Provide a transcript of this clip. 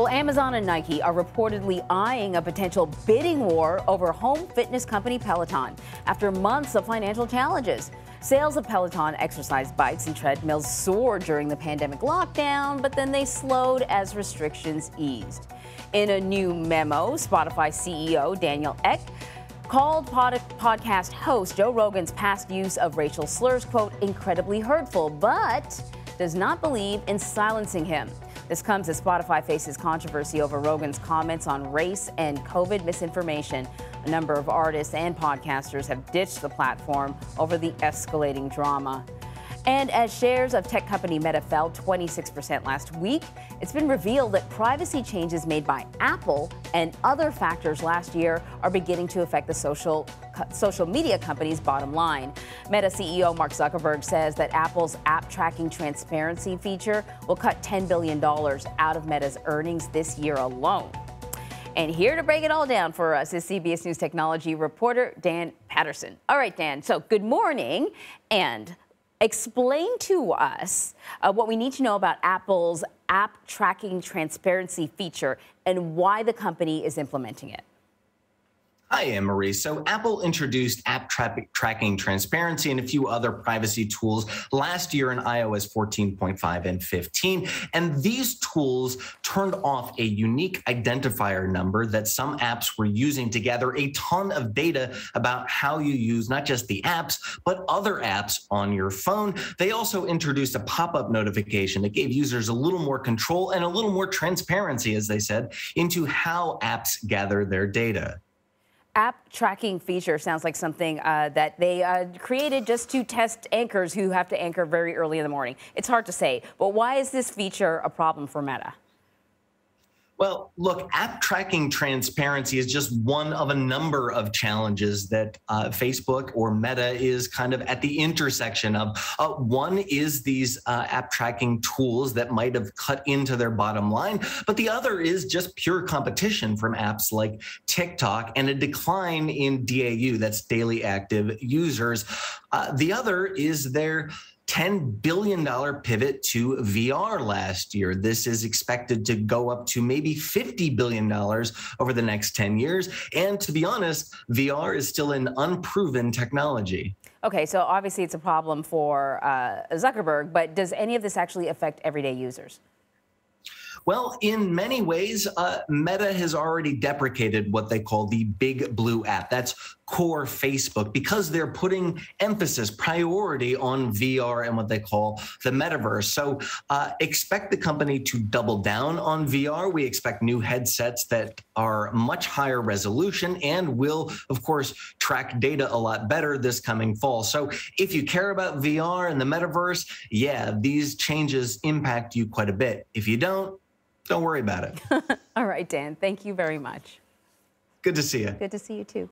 Well, Amazon and Nike are reportedly eyeing a potential bidding war over home fitness company Peloton after months of financial challenges. Sales of Peloton exercise bikes and treadmills soared during the pandemic lockdown, but then they slowed as restrictions eased. In a new memo, Spotify CEO Daniel Ek called podcast host Joe Rogan's past use of racial slurs, quote, incredibly hurtful, but does not believe in silencing him. This comes as Spotify faces controversy over Rogan's comments on race and COVID misinformation. A number of artists and podcasters have ditched the platform over the escalating drama. And as shares of tech company Meta fell 26% last week, it's been revealed that privacy changes made by Apple and other factors last year are beginning to affect the social media company's bottom line. Meta CEO Mark Zuckerberg says that Apple's app tracking transparency feature will cut $10 billion out of Meta's earnings this year alone. And here to break it all down for us is CBS News technology reporter Dan Patterson. All right, Dan, so good morning, and explain to us what we need to know about Apple's app tracking transparency feature and why the company is implementing it. Hi, Anne-Marie. So Apple introduced app tracking transparency and a few other privacy tools last year in iOS 14.5 and 15. And these tools turned off a unique identifier number that some apps were using to gather a ton of data about how you use not just the apps, but other apps on your phone. They also introduced a pop-up notification that gave users a little more control and a little more transparency, as they said, into how apps gather their data. App tracking feature sounds like something that they created just to test anchors who have to anchor very early in the morning. It's hard to say, but why is this feature a problem for Meta? Well, look, app tracking transparency is just one of a number of challenges that Facebook or Meta is kind of at the intersection of. One is these app tracking tools that might have cut into their bottom line, but the other is just pure competition from apps like TikTok and a decline in DAU, that's daily active users. The other is their $10 billion pivot to VR last year. This is expected to go up to maybe $50 billion over the next 10 years. And to be honest, VR is still an unproven technology. Okay, so obviously it's a problem for Zuckerberg, but does any of this actually affect everyday users? Well, in many ways, Meta has already deprecated what they call the Big Blue app. That's core Facebook, because they're putting emphasis, priority on VR and what they call the metaverse. So expect the company to double down on VR. We expect new headsets that are much higher resolution and will, of course, track data a lot better this coming fall. So if you care about VR and the metaverse, yeah, these changes impact you quite a bit. If you don't worry about it. All right, Dan, thank you very much. Good to see you. Good to see you, too.